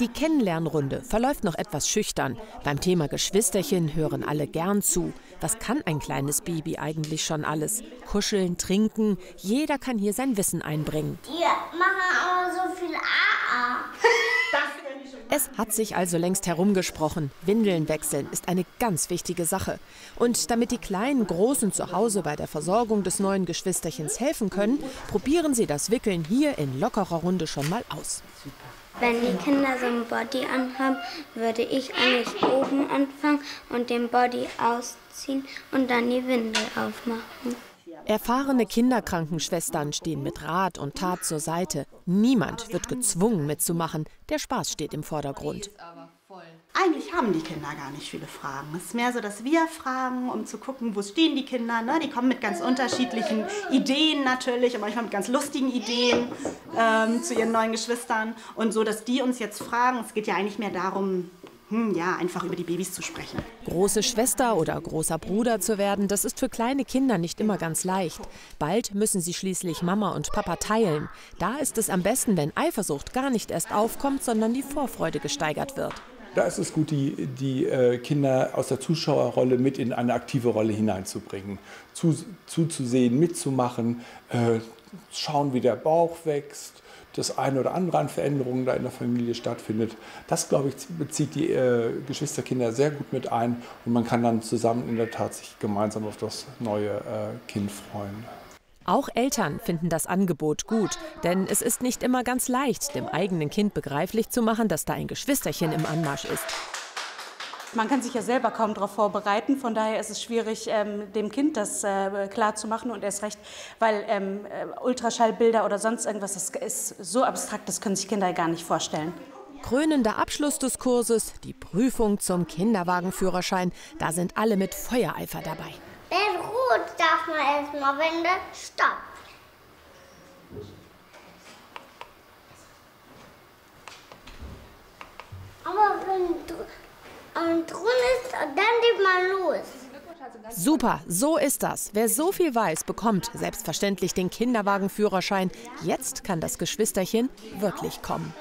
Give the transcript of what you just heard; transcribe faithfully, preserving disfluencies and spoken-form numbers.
Die Kennenlernrunde verläuft noch etwas schüchtern. Beim Thema Geschwisterchen hören alle gern zu. Was kann ein kleines Baby eigentlich schon alles? Kuscheln, trinken, jeder kann hier sein Wissen einbringen. Die machen aber so viel A A. Es hat sich also längst herumgesprochen. Windeln wechseln ist eine ganz wichtige Sache. Und damit die Kleinen Großen zu Hause bei der Versorgung des neuen Geschwisterchens helfen können, probieren sie das Wickeln hier in lockerer Runde schon mal aus. Wenn die Kinder so einen Body anhaben, würde ich eigentlich oben anfangen und den Body ausziehen und dann die Windel aufmachen. Erfahrene Kinderkrankenschwestern stehen mit Rat und Tat zur Seite. Niemand wird gezwungen mitzumachen. Der Spaß steht im Vordergrund. Eigentlich haben die Kinder gar nicht viele Fragen. Es ist mehr so, dass wir fragen, um zu gucken, wo stehen die Kinder. Ne? Die kommen mit ganz unterschiedlichen Ideen natürlich und manchmal mit ganz lustigen Ideen ähm, zu ihren neuen Geschwistern. Und so, dass die uns jetzt fragen, es geht ja eigentlich mehr darum, Hm, ja, einfach über die Babys zu sprechen. Große Schwester oder großer Bruder zu werden, das ist für kleine Kinder nicht immer ganz leicht. Bald müssen sie schließlich Mama und Papa teilen. Da ist es am besten, wenn Eifersucht gar nicht erst aufkommt, sondern die Vorfreude gesteigert wird. Da ist es gut, die, die Kinder aus der Zuschauerrolle mit in eine aktive Rolle hineinzubringen. Zu, zuzusehen, mitzumachen, äh, schauen, wie der Bauch wächst, das eine oder andere an Veränderungen da in der Familie stattfindet. Das, glaube ich, bezieht die äh, Geschwisterkinder sehr gut mit ein. Und man kann dann zusammen in der Tat sich gemeinsam auf das neue äh, Kind freuen. Auch Eltern finden das Angebot gut, denn es ist nicht immer ganz leicht, dem eigenen Kind begreiflich zu machen, dass da ein Geschwisterchen im Anmarsch ist. Man kann sich ja selber kaum darauf vorbereiten, von daher ist es schwierig, ähm, dem Kind das äh, klar zu machen und erst recht, weil ähm, Ultraschallbilder oder sonst irgendwas, das ist so abstrakt, das können sich Kinder gar nicht vorstellen. Krönender Abschluss des Kurses, die Prüfung zum Kinderwagenführerschein, da sind alle mit Feuereifer dabei. Wenn rot darf man erst mal, wenn der Stopp. Aber wenn und drin ist, dann geht man los. Super, so ist das. Wer so viel weiß, bekommt selbstverständlich den Kinderwagenführerschein. Jetzt kann das Geschwisterchen wirklich kommen.